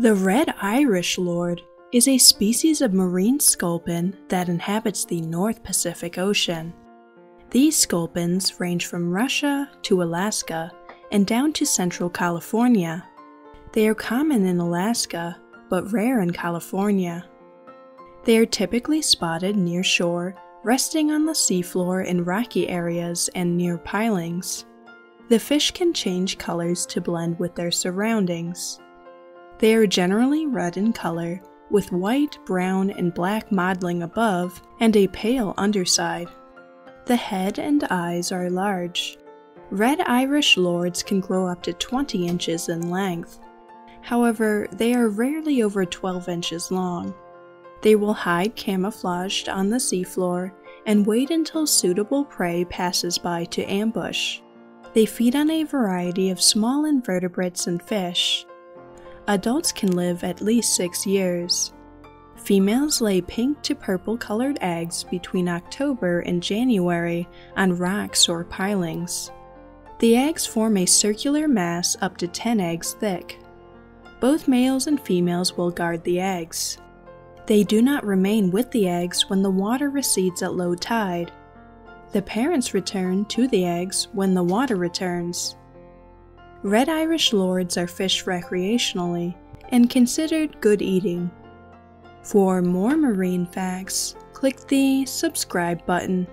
The red Irish lord is a species of marine sculpin that inhabits the North Pacific Ocean. These sculpins range from Russia to Alaska and down to central California. They are common in Alaska, but rare in California. They are typically spotted near shore, resting on the seafloor in rocky areas and near pilings. The fish can change colors to blend with their surroundings. They are generally red in color, with white, brown, and black mottling above and a pale underside. The head and eyes are large. Red Irish lords can grow up to 20 inches in length. However, they are rarely over 12 inches long. They will hide camouflaged on the seafloor and wait until suitable prey passes by to ambush. They feed on a variety of small invertebrates and fish. Adults can live at least 6 years. Females lay pink to purple colored eggs between October and January on rocks or pilings. The eggs form a circular mass up to 10 eggs thick. Both males and females will guard the eggs. They do not remain with the eggs when the water recedes at low tide. The parents return to the eggs when the water returns. Red Irish lords are fished recreationally and considered good eating. For more marine facts, click the subscribe button.